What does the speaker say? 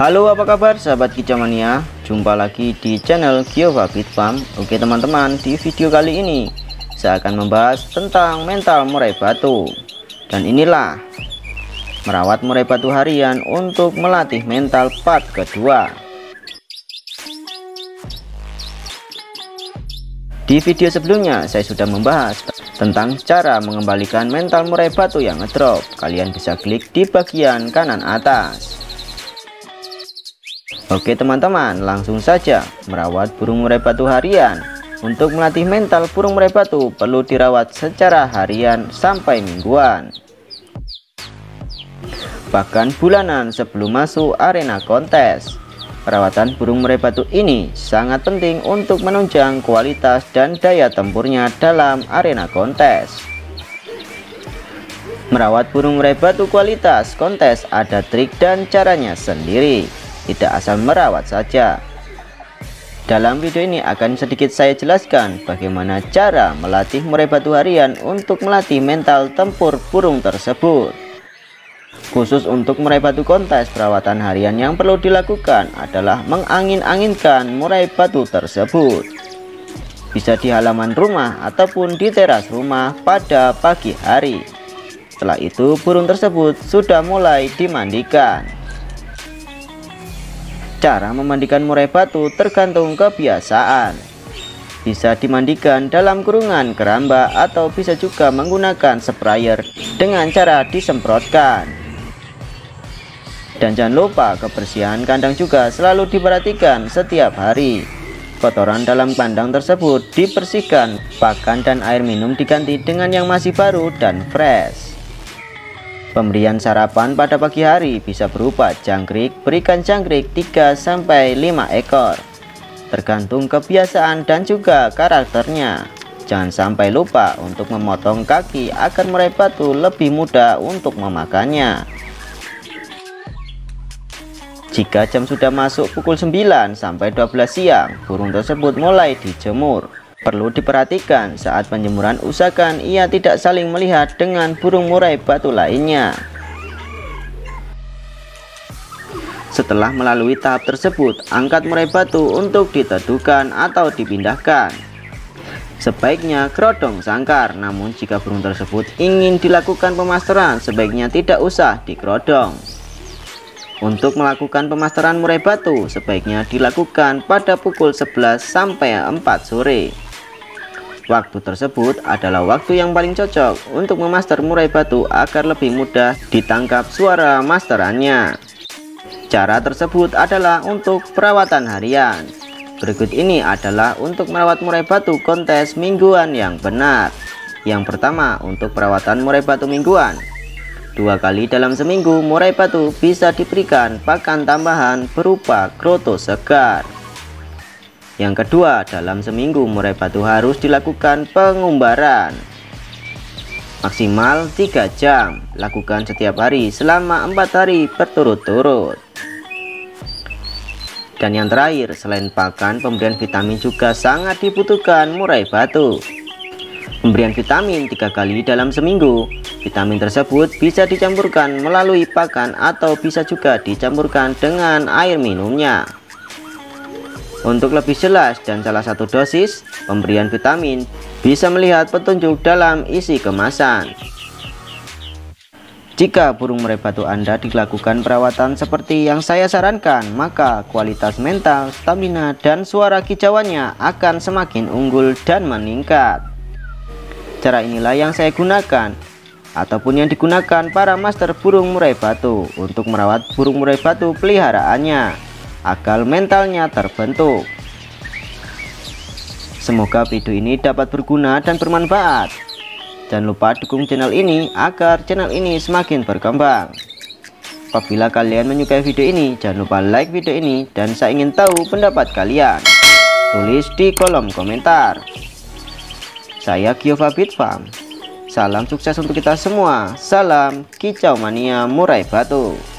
Halo, apa kabar sahabat Kicamania? Jumpa lagi di channel Giova Bird Farm. Oke teman-teman, di video kali ini saya akan membahas tentang mental murai batu. Dan inilah merawat murai batu harian untuk melatih mental part kedua. Di video sebelumnya saya sudah membahas tentang cara mengembalikan mental murai batu yang ngedrop. Kalian bisa klik di bagian kanan atas. Oke teman-teman, langsung saja. Merawat burung murai batu harian. Untuk melatih mental burung murai batu perlu dirawat secara harian sampai mingguan, bahkan bulanan sebelum masuk arena kontes. Perawatan burung murai batu ini sangat penting untuk menunjang kualitas dan daya tempurnya dalam arena kontes. Merawat burung murai batu kualitas kontes ada trik dan caranya sendiri, tidak asal merawat saja. Dalam video ini akan sedikit saya jelaskan bagaimana cara melatih murai batu harian untuk melatih mental tempur burung tersebut. Khusus untuk murai batu kontes, perawatan harian yang perlu dilakukan adalah mengangin-anginkan murai batu tersebut. Bisa di halaman rumah ataupun di teras rumah pada pagi hari. Setelah itu burung tersebut sudah mulai dimandikan. Cara memandikan murai batu tergantung kebiasaan. Bisa dimandikan dalam kurungan keramba atau bisa juga menggunakan sprayer dengan cara disemprotkan. Dan jangan lupa kebersihan kandang juga selalu diperhatikan setiap hari. Kotoran dalam kandang tersebut dibersihkan, pakan dan air minum diganti dengan yang masih baru dan fresh. Pemberian sarapan pada pagi hari bisa berupa jangkrik. Berikan jangkrik 3-5 ekor, tergantung kebiasaan dan juga karakternya. Jangan sampai lupa untuk memotong kaki agar murai batu lebih mudah untuk memakannya. Jika jam sudah masuk pukul 9 sampai 12 siang, burung tersebut mulai dijemur. Perlu diperhatikan saat penjemuran, usahakan ia tidak saling melihat dengan burung murai batu lainnya. Setelah melalui tahap tersebut, angkat murai batu untuk diteduhkan atau dipindahkan. Sebaiknya kerodong sangkar, namun jika burung tersebut ingin dilakukan pemasteran, sebaiknya tidak usah dikerodong. Untuk melakukan pemasteran murai batu sebaiknya dilakukan pada pukul 11 sampai 4 sore. Waktu tersebut adalah waktu yang paling cocok untuk memaster murai batu agar lebih mudah ditangkap suara masterannya. Cara tersebut adalah untuk perawatan harian. Berikut ini adalah untuk merawat murai batu kontes mingguan yang benar. Yang pertama, untuk perawatan murai batu mingguan. 2 kali dalam seminggu murai batu bisa diberikan pakan tambahan berupa kroto segar. Yang kedua, dalam seminggu murai batu harus dilakukan pengumbaran. Maksimal 3 jam, lakukan setiap hari selama 4 hari berturut-turut. Dan yang terakhir, selain pakan, pemberian vitamin juga sangat dibutuhkan murai batu. Pemberian vitamin 3 kali dalam seminggu. Vitamin tersebut bisa dicampurkan melalui pakan atau bisa juga dicampurkan dengan air minumnya. Untuk lebih jelas dan salah satu dosis pemberian vitamin, bisa melihat petunjuk dalam isi kemasan. Jika burung murai batu Anda dilakukan perawatan seperti yang saya sarankan, maka kualitas mental, stamina, dan suara kicauannya akan semakin unggul dan meningkat. Cara inilah yang saya gunakan ataupun yang digunakan para master burung murai batu untuk merawat burung murai batu peliharaannya agar mentalnya terbentuk. Semoga video ini dapat berguna dan bermanfaat. Jangan lupa dukung channel ini agar channel ini semakin berkembang. Apabila kalian menyukai video ini, jangan lupa like video ini, dan saya ingin tahu pendapat kalian. Tulis di kolom komentar. Saya Giova Bird Farm. Salam sukses untuk kita semua. Salam Kicamania murai batu.